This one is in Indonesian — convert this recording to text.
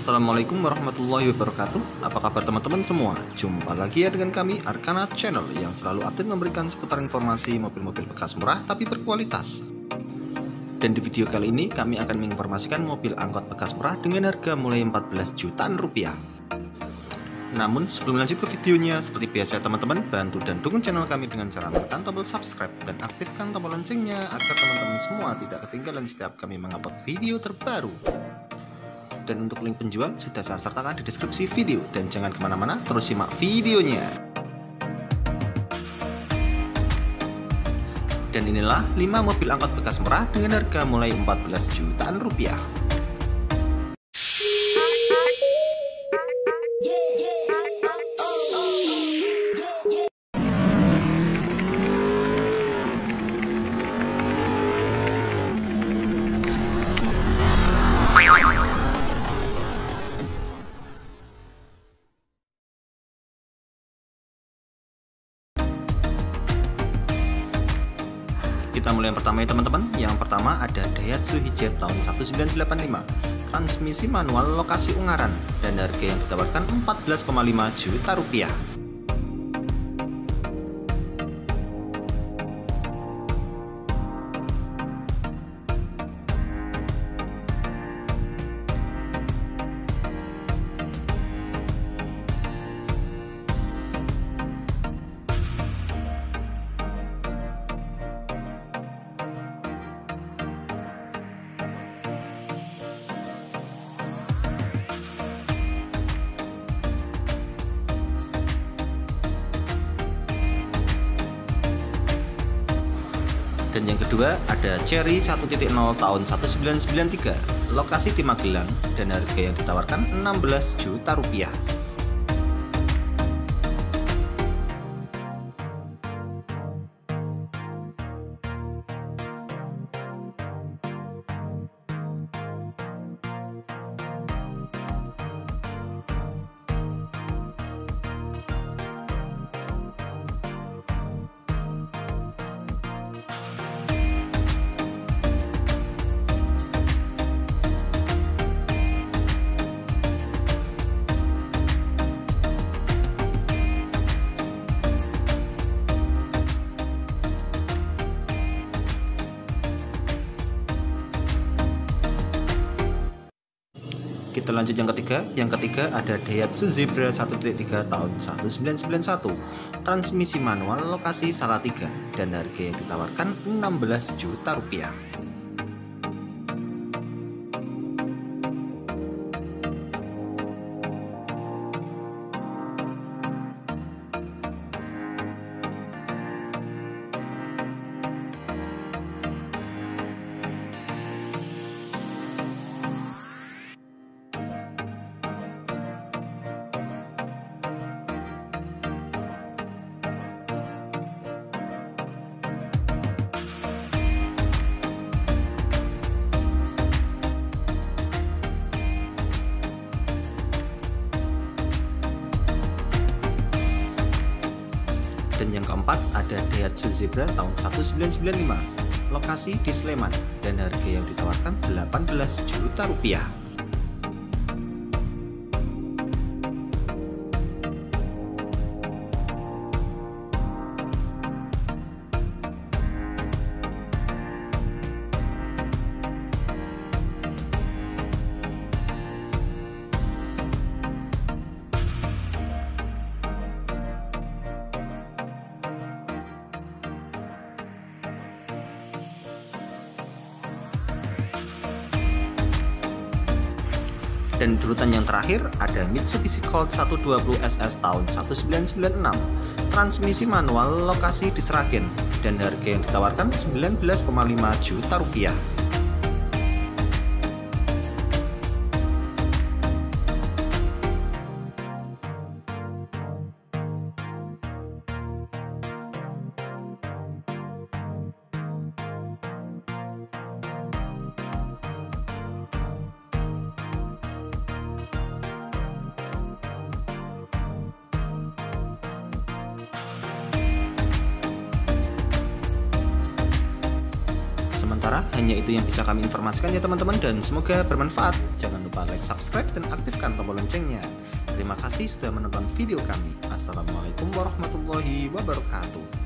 Assalamualaikum warahmatullahi wabarakatuh. Apa kabar teman-teman semua? Jumpa lagi ya dengan kami Arkana Channel yang selalu update memberikan seputar informasi mobil-mobil bekas murah tapi berkualitas. Dan di video kali ini kami akan menginformasikan mobil angkot bekas murah dengan harga mulai 14 jutaan rupiah. Namun sebelum lanjut ke videonya, seperti biasa teman-teman, bantu dan dukung channel kami dengan cara menekan tombol subscribe dan aktifkan tombol loncengnya agar teman-teman semua tidak ketinggalan setiap kami mengupload video terbaru. Dan untuk link penjual sudah saya sertakan di deskripsi video, dan jangan kemana-mana, terus simak videonya. Dan inilah 5 mobil angkot bekas murah dengan harga mulai 14 jutaan rupiah. Kita mulai yang pertama ya teman-teman. Yang pertama ada Daihatsu Hijet tahun 1985, transmisi manual lokasi Ungaran, dan harga yang ditawarkan 14,5 juta rupiah. Dan yang kedua ada Chery 1.0 tahun 1993, lokasi di Magelang, dan harga yang ditawarkan 16 juta rupiah. Kita lanjut yang ketiga. Yang ketiga ada Daihatsu Zebra 1.3 tahun 1991, transmisi manual lokasi Salatiga, dan harga yang ditawarkan 16 juta rupiah. Dan yang keempat ada Daihatsu Zebra tahun 1995, lokasi di Sleman, dan harga yang ditawarkan 18 juta rupiah. Dan urutan yang terakhir ada Mitsubishi Colt 120 SS tahun 1996, transmisi manual lokasi di Seragen, dan harga yang ditawarkan 19,5 juta rupiah. sementara hanya itu yang bisa kami informasikan ya teman-teman, dan semoga bermanfaat. Jangan lupa like, subscribe, dan aktifkan tombol loncengnya. Terima kasih sudah menonton video kami. Assalamualaikum warahmatullahi wabarakatuh.